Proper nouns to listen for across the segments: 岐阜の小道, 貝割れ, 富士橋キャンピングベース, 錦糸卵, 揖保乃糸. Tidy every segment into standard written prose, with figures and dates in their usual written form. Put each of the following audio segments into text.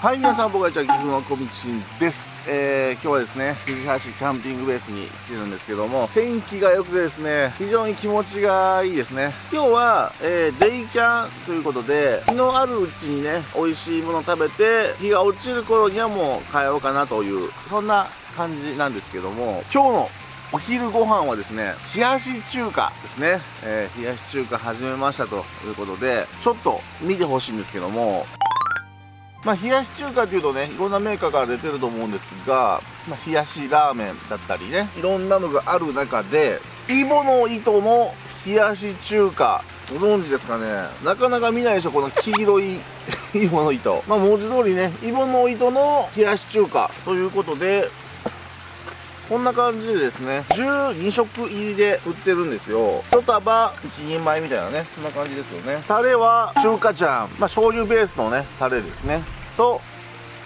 はい、皆さん、僕は岐阜の小道です。今日はですね、富士橋キャンピングベースに来てるんですけども、天気が良くてですね、非常に気持ちがいいですね。今日は、デイキャンということで、日のあるうちにね、美味しいもの食べて、日が落ちる頃にはもう帰ろうかなという、そんな感じなんですけども、今日のお昼ご飯はですね、冷やし中華ですね。冷やし中華始めましたということで、ちょっと見てほしいんですけども、まあ、冷やし中華っていうとね、いろんなメーカーから出てると思うんですが、まあ、冷やしラーメンだったりね、いろんなのがある中で、揖保乃糸の冷やし中華、ご存知ですかね。なかなか見ないでしょ、この黄色い揖保乃糸。まあ、文字通りね、揖保乃糸の冷やし中華ということで、こんな感じでですね、12食入りで売ってるんですよ。1束1人前みたいなね、こんな感じですよね。タレは中華醤、まあ、醤油ベースのね、タレですね。と、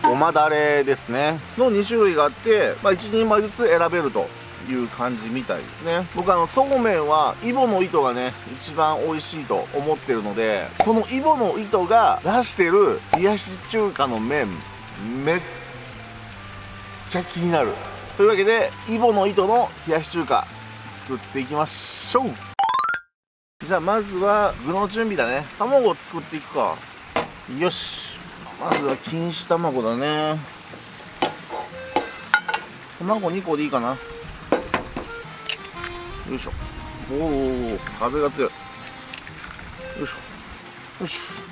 ごまだれですね。の2種類があって、まあ、1人前ずつ選べるという感じみたいですね。僕そうめんは揖保乃糸がね、一番美味しいと思ってるので、その揖保乃糸が出してる冷やし中華の麺、めっちゃ気になる。というわけで、揖保乃糸の冷やし中華作っていきましょう。じゃあまずは具の準備だね。卵を作っていくか。よし、まずは錦糸卵だね。卵2個でいいかな。よいしょ。おお、風が強い。よいしょよしょ。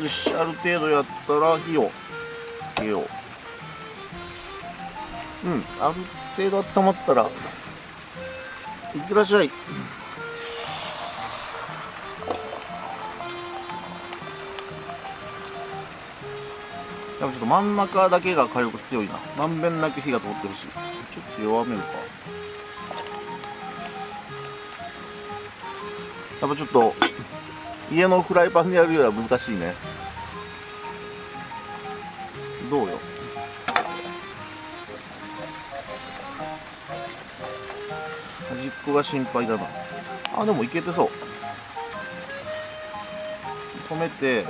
よし、ある程度やったら火をつけよう。うん、ある程度温まったら、いってらっしゃい。でもちょっと真ん中だけが火力強いな。まんべんなく火が通ってほしい。ちょっと弱めるか。やっぱちょっと家のフライパンでやるよりは難しいね。どうよ。端っこが心配だな。あ、でもいけてそう。止めて。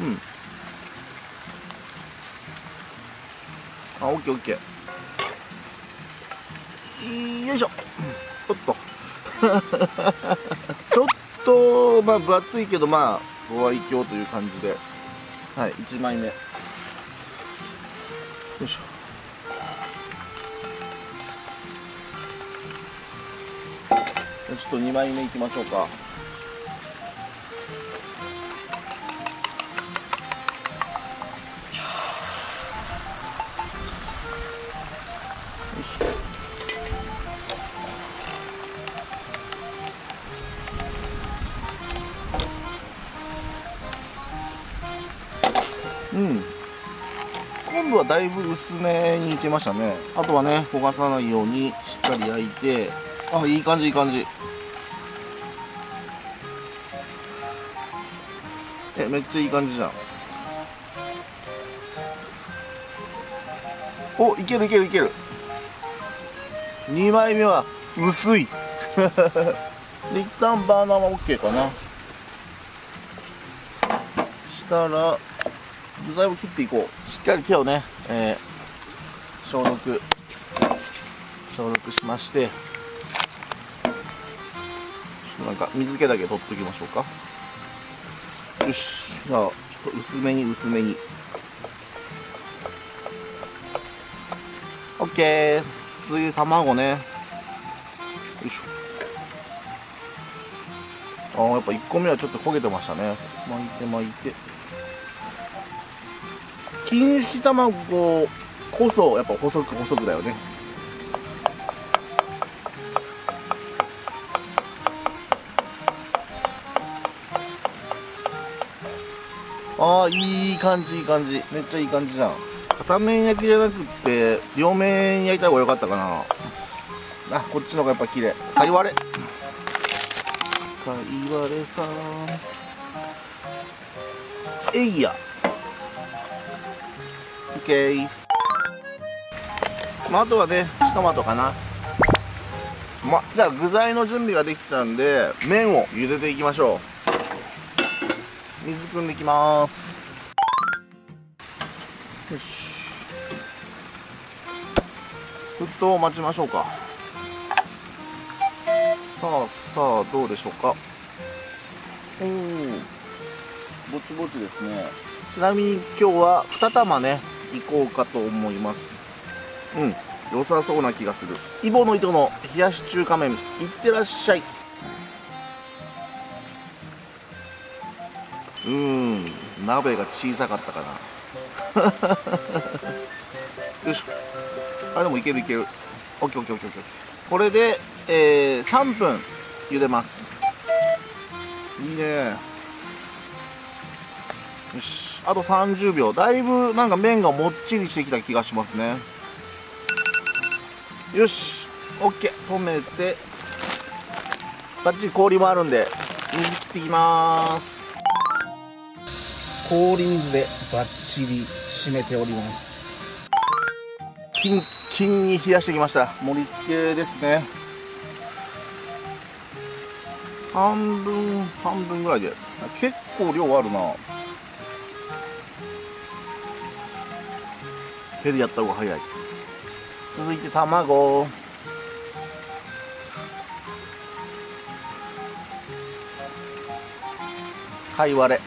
うん。あ、オッケーオッケー。よいしょ。おっと。ちょっとまあ分厚いけど、まあご愛嬌という感じで、はい、1枚目。よいしょ。ちょっと2枚目いきましょうか。うん、今度はだいぶ薄めにいけましたね。あとはね、焦がさないようにしっかり焼いて、あ、いい感じいい感じ。え、めっちゃいい感じじゃん。お、いけるいけるいける。2枚目は薄い。で、一旦バーナーは OK かな。したら具材を切っていこう。しっかり手をね、消毒しまして、ちょっとなんか水気だけ取っておきましょうか。よし、じゃあちょっと薄めに薄めに。 OK。 次卵ね。よいしょ。ああ、やっぱ1個目はちょっと焦げてましたね。巻いて巻いて。錦糸卵こそやっぱ細く細くだよね。ああ、いい感じいい感じ。めっちゃいい感じじゃん。片面焼きじゃなくって両面焼いた方が良かったかな。あ、こっちの方がやっぱ綺麗。かいわれかいわれさん。えいや。まあ、あとはね、トマトかな。じゃあ具材の準備ができたんで、麺を茹でていきましょう。水汲んできます。よし、沸騰を待ちましょうか。さあどうでしょうか。おお、ぼちぼちですね。ちなみに今日は2玉ね、いこうかと思います。良さそうな気がする。揖保乃糸の冷やし中華麺、いってらっしゃい。鍋が小さかったかな。よいしょ。あ、でもいける。オッケー。これで、3分茹でます。いいね。よし、あと30秒。だいぶなんか麺がもっちりしてきた気がしますね。よし、 OK。 止めて、バッチリ氷もあるんで水切っていきます。氷水でバッチリ締めております。キンキンに冷やしてきました。盛り付けですね。半分ぐらいで結構量あるな。手でやった方が早い。続いて卵。貝割れ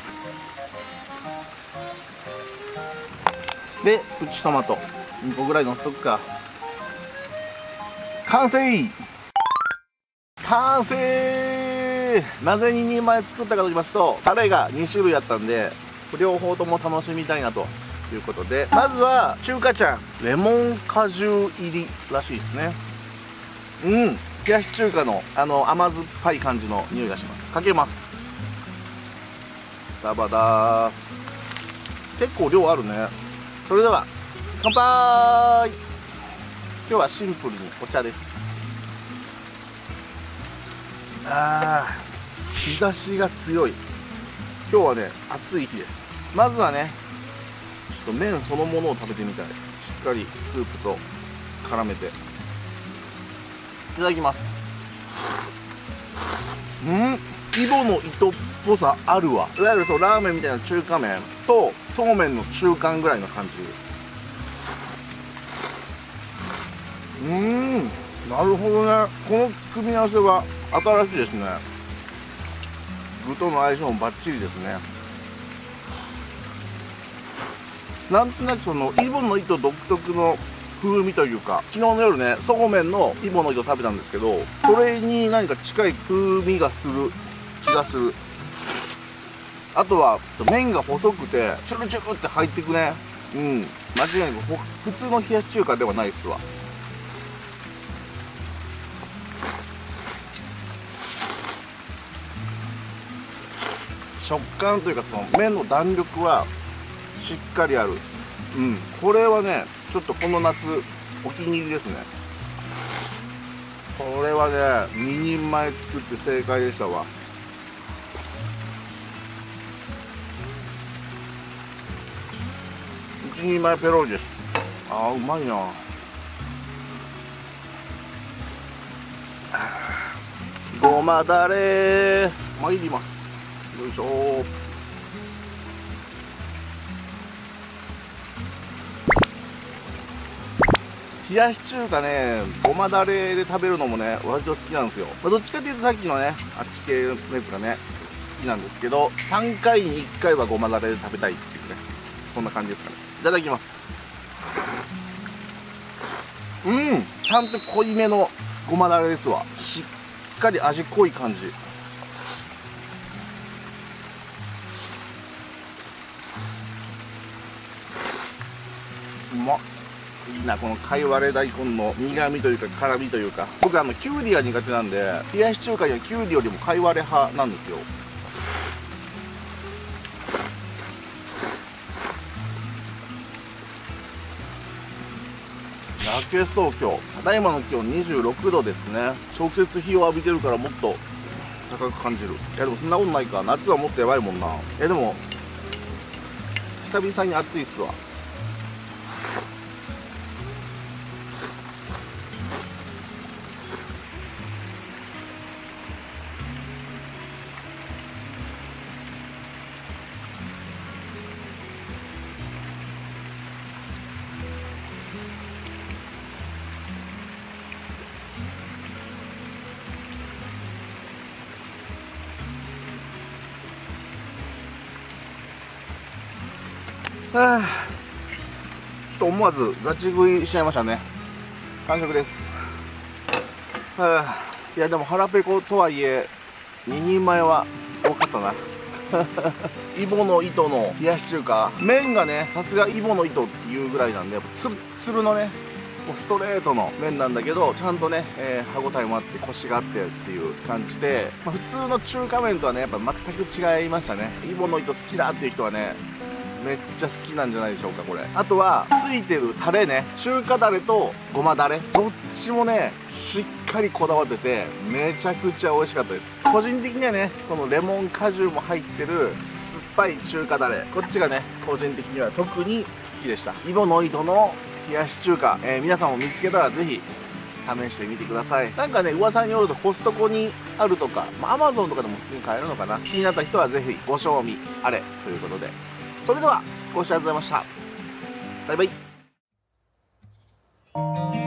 でプチトマト2個ぐらいのせとくか。完成。なぜ2人前作ったかと言いますと、タレが2種類あったんで両方とも楽しみたいなということで、まずは中華ちゃんレモン果汁入りらしいですね。冷やし中華の甘酸っぱい感じの匂いがします。かけます。ダバダー。結構量あるね。それでは乾杯。今日はシンプルにお茶です。日差しが強い。今日はね、暑い日です。まずはね、麺そのものを食べてみたい。しっかりスープと絡めていただきます。揖保乃糸っぽさあるわ。いわゆるとラーメンみたいな中華麺とそうめんの中間ぐらいの感じ。なるほどね。この組み合わせは新しいですね。具との相性もバッチリですね。なんとなくその揖保乃糸独特の風味というか、昨日の夜ね、そうめんの揖保乃糸食べたんですけど、それに何か近い風味がする気がする。あとは麺が細くてチュルチュルって入ってくね。間違いなく普通の冷やし中華ではないっすわ。食感というか、その麺の弾力はしっかりある。これはね、ちょっとこの夏お気に入りですね。これはね、2人前作って正解でしたわ。1人前ペロリです。うまいな。ごまだれ参ります。よいしょ。冷やし中華ね、ごまだれで食べるのもね、割と好きなんですよ。どっちかっていうとさっきのね、あっち系のやつがね、好きなんですけど、3回に1回はごまだれで食べたいっていうね、そんな感じですかね。いただきます。ちゃんと濃いめのごまだれですわ。しっかり味濃い感じ。うまっ。いいな、この貝割れ大根の苦みというか辛みというか。僕きゅうりが苦手なんで、冷やし中華にはきゅうりよりも貝割れ派なんですよ。焼けそう。今日ただいまの気温26度ですね。直接日を浴びてるからもっと高く感じる。いやでもそんなことないか。夏はもっとやばいもんな。でも久々に暑いっすわ。はあ、ちょっと思わずガチ食いしちゃいましたね。完食です。はあ、いやでも腹ペコとはいえ2人前は多かったな。イボの糸の冷やし中華、麺がねさすがイボの糸っていうぐらいなんでツルツルのねもうストレートの麺なんだけど、ちゃんとね、歯応えもあってコシがあってっていう感じで、まあ、普通の中華麺とはねやっぱ全く違いましたね。イボの糸好きだっていう人はねめっちゃ好きなんじゃないでしょうか。これあとはついてるタレね、中華ダレとごまダレどっちもねしっかりこだわっててめちゃくちゃ美味しかったです。個人的にはねこのレモン果汁も入ってる酸っぱい中華ダレ、こっちがね個人的には特に好きでした。イボの糸の冷やし中華、皆さんも見つけたらぜひ試してみてください。なんかね噂によるとコストコにあるとか、まあ、アマゾンとかでも普通に買えるのかな。気になった人はぜひご賞味あれということで、それではご視聴ありがとうございました。バイバイ。